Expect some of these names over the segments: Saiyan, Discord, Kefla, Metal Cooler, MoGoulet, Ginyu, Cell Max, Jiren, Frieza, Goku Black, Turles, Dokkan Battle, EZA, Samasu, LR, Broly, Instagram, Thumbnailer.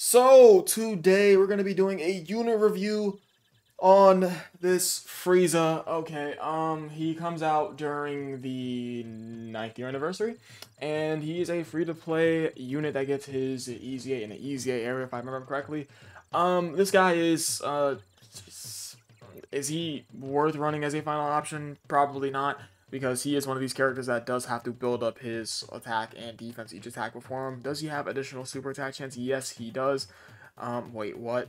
So today we're gonna be doing a unit review on this Frieza. Okay, he comes out during the 9th year anniversary, and he is a free-to-play unit that gets his EZA in the EZA area, if I remember correctly. This guy is he worth running as a final option? Probably not, because he is one of these characters that does have to build up his attack and defense each attack before him. Does he have additional super attack chance? Yes, he does. Wait, what?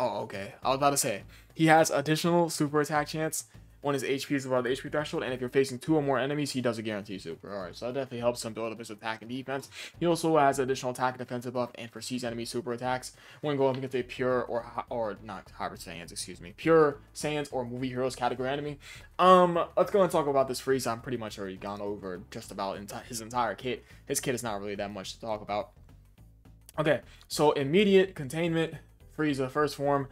Oh, okay. I was about to say, he has additional super attack chance when his HP is above the HP threshold, and if you're facing 2 or more enemies, he does a guaranteed super. Alright, so that definitely helps him build up his attack and defense. He also has additional attack and defensive buff and foresees enemy super attacks when going up against a pure or not hybrid Saiyans, excuse me, pure Saiyans or movie heroes category enemy. Let's go and talk about this Frieza. I'm pretty much already gone over just about his entire kit. His kit is not really that much to talk about. Okay, so immediate containment. Frieza first form.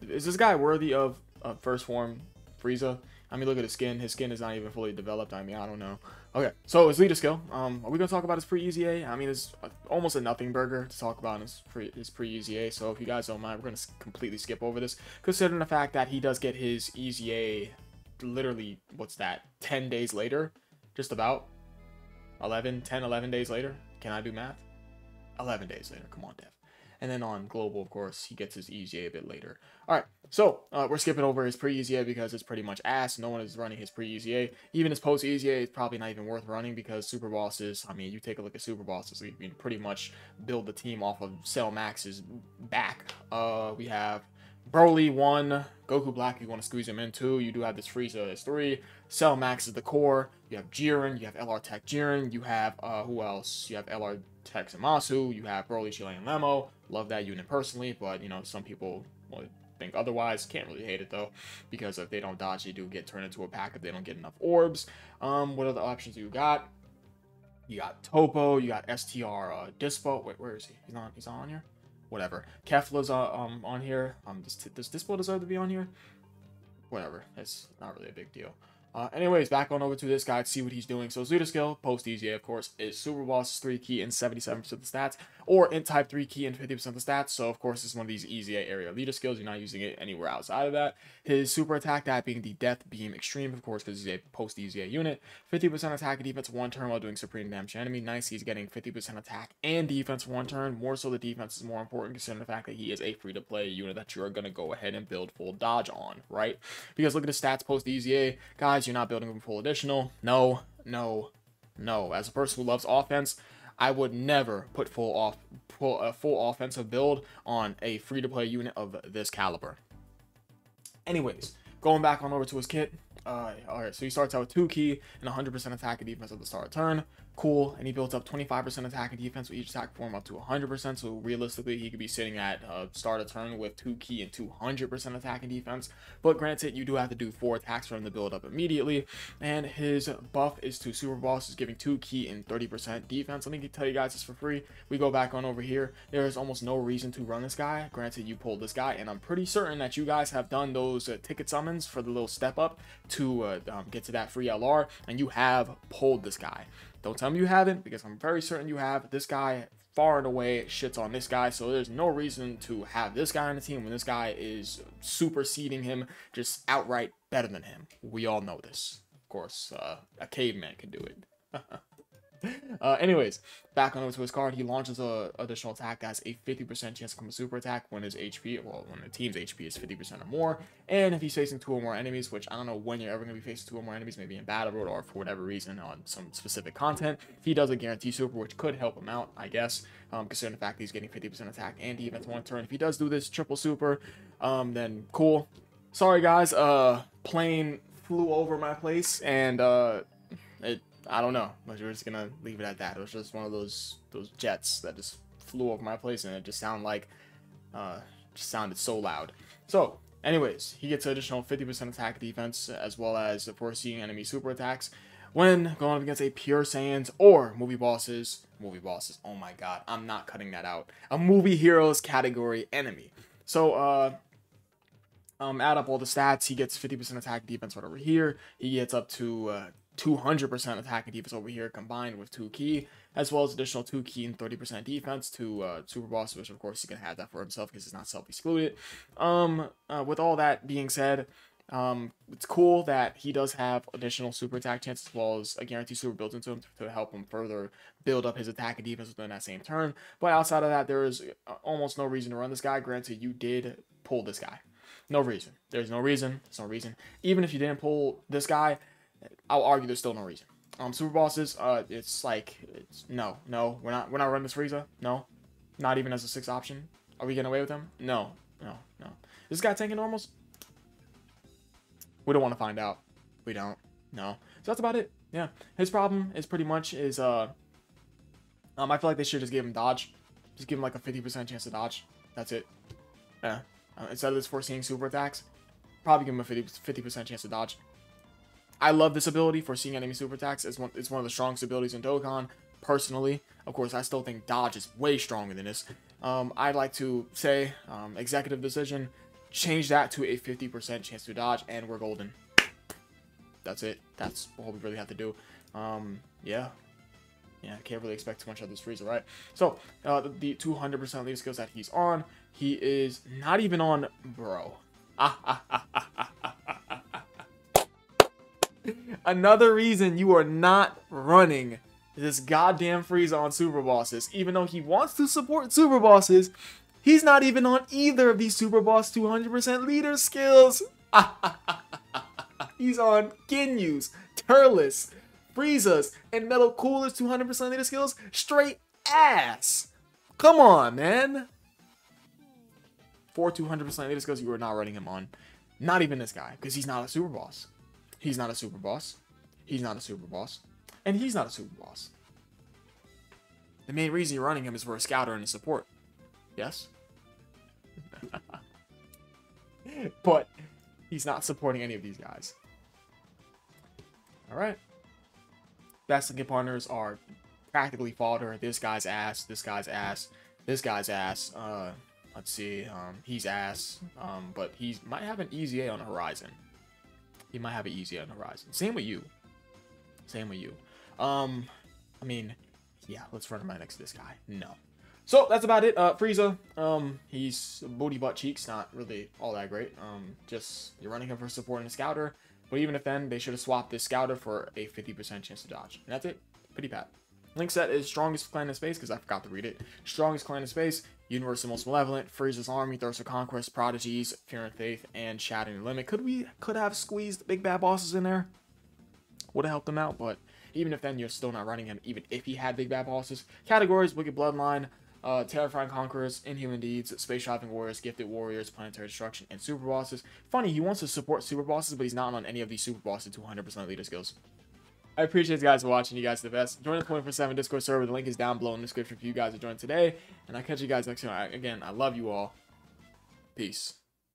Is this guy worthy of first form Frieza? I mean, look at his skin. His skin is not even fully developed. I mean, I don't know. Okay, so his leader skill. Are we gonna talk about his pre-EZA? I mean, it's almost a nothing burger to talk about his pre-EZA. So if you guys don't mind, we're gonna completely skip over this, considering the fact that he does get his EZA literally, what's that, 10 days later, just about 11 days later. Can I do math? 11 days later. Come on, Dev. And then on Global, of course, he gets his EZA a bit later. Alright, so we're skipping over his pre-EZA because it's pretty much ass. No one is running his pre-EZA. Even his post-EZA is probably not even worth running because Super Bosses, I mean, you take a look at Super Bosses, you can pretty much build the team off of Cell Max's back. We have Broly 1, Goku Black, you want to squeeze him in 2. You do have this Frieza as 3. Cell Max is the core. You have Jiren, you have LR Tech Jiren, you have, who else? You have LR Tech Samasu, you have Broly, Shile, and Lemo. Love that unit personally, but, you know, some people think otherwise. Can't really hate it, though, because if they don't dodge, they do get turned into a pack if they don't get enough orbs. What other options do you got? You got Topo, you got STR Dispo. Wait, where is he? He's not on here? Whatever. Kefla's on here. Does Dispo deserve to be on here? Whatever. It's not really a big deal. Anyways, back on over to this guy to see what he's doing. So his leader skill, post-EZA, of course, is Super Boss 3 key and 77% of the stats, or in type 3 key and 50% of the stats. So, of course, it's one of these EZA area leader skills. You're not using it anywhere outside of that. His super attack, that being the Death Beam Extreme, of course, because he's a post-EZA unit. 50% attack and defense one turn while doing supreme damage to enemy. Nice, he's getting 50% attack and defense one turn. More so, the defense is more important, considering the fact that he is a free-to-play unit that you're going to go ahead and build full dodge on, right? Because look at his stats post-EZA. Guys, you're not building him full additional. No, no, no. As a person who loves offense, I would never put full offensive build on a free-to-play unit of this caliber. Anyways, going back on over to his kit. Alright, so he starts out with 2 key and 100% attack and defense at the start of turn. Cool, and he builds up 25% attack and defense with each attack form up to 100%, so realistically, he could be sitting at start of turn with 2 key and 200% attack and defense, but granted, you do have to do 4 attacks for him to build up immediately, and his buff is to Super Boss, is giving 2 key and 30% defense. Let me tell you guys this for free. We go back on over here. There is almost no reason to run this guy. Granted, you pulled this guy, and I'm pretty certain that you guys have done those ticket summons for the little step up to get to that free LR, and you have pulled this guy. Don't tell me you haven't, because I'm very certain you have. This guy far and away shits on this guy, so there's no reason to have this guy on the team when this guy is superseding him, just outright better than him. We all know this. Of course, a caveman can do it. Anyways, back on over to his card. He launches a additional attack that has a 50% chance to come a super attack when his HP, well, when the team's HP is 50% or more, and if he's facing 2 or more enemies, which I don't know when you're ever going to be facing 2 or more enemies, maybe in battle road or for whatever reason on some specific content, he does a guarantee super, which could help him out, I guess, considering the fact that he's getting 50% attack and defense one turn. If he does do this triple super, then cool. Sorry guys, plane flew over my place, and I don't know, but we're just gonna leave it at that. It was just one of those jets that just flew over my place, and it just sounded so loud. So, anyways, he gets an additional 50% attack defense, as well as foreseeing enemy super attacks when going up against a pure Saiyans or movie bosses. Movie bosses. Oh my God, I'm not cutting that out. A movie heroes category enemy. So, add up all the stats. He gets 50% attack defense right over here. He gets up to 200% attack and defense over here combined with 2 ki, as well as additional 2 ki and 30% defense to super boss, which of course he's gonna have that for himself because it's not self-excluded. With all that being said, it's cool that he does have additional super attack chance as well as a guaranteed super built into him to help him further build up his attack and defense within that same turn. But outside of that, there is almost no reason to run this guy. Granted, you did pull this guy. No reason. There's no reason. There's no reason. Even if you didn't pull this guy, I'll argue there's still no reason. Super bosses, no, we're not running this Frieza. No, not even as a 6th option. Are we getting away with him? No. This guy tanking normals? We don't want to find out. We don't. No. So that's about it. Yeah. His problem is pretty much is, I feel like they should just give him dodge. Just give him like a 50% chance to dodge. That's it. Yeah. Instead of this foreseeing super attacks, probably give him a 50% chance to dodge. I love this ability, foreseeing enemy super attacks. It's one of the strongest abilities in Dokkan, personally. Of course, I still think dodge is way stronger than this. I'd like to say, executive decision, change that to a 50% chance to dodge, and we're golden. That's it. That's all we really have to do. Yeah, I can't really expect too much of this Frieza, right? So, the 200% leader skills that he's on, he is not even on, bro. Another reason you are not running this goddamn Frieza on super bosses. Even though he wants to support super bosses, he's not even on either of these super boss 200% leader skills. He's on Ginyu's, Turles, Frieza's, and Metal Cooler's 200% leader skills. Straight ass. Come on, man. 4 200% leader skills you are not running him on. Not even this guy, because he's not a super boss. He's not a super boss. He's not a super boss. And he's not a super boss. The main reason you're running him is for a scouter and a support. Yes? But he's not supporting any of these guys. Alright. Basket partners are practically fodder. This guy's ass. This guy's ass. This guy's ass. Let's see. He's ass. But he might have an easy A on the horizon. He might have it easier on the horizon. Same with you. Same with you. I mean, yeah, let's run him right next to this guy. No. So, that's about it. Frieza, he's booty butt cheeks. Not really all that great. Just, you're running him for support and a scouter. But even if then, they should have swapped this scouter for a 50% chance to dodge. And that's it. Pretty bad. Link set is strongest clan in space, because I forgot to read it. Strongest clan in space, Universal Most Malevolent, Frieza's Army, Thirst for Conquest, Prodigies, Fear and Faith, and Shattering the Limit. Could have squeezed big bad bosses in there. Would have helped them out, but even if then, you're still not running him, even if he had big bad bosses. Categories, Wicked Bloodline, Terrifying Conquerors, Inhuman Deeds, Space Shopping Warriors, Gifted Warriors, Planetary Destruction, and Super Bosses. Funny, he wants to support Super Bosses, but he's not on any of these Super Bosses 200% leader skills. I appreciate you guys for watching. You guys are the best. Join the 24/7 Discord server. The link is down below in the description for you guys to join today. And I'll catch you guys next time. Again, I love you all. Peace.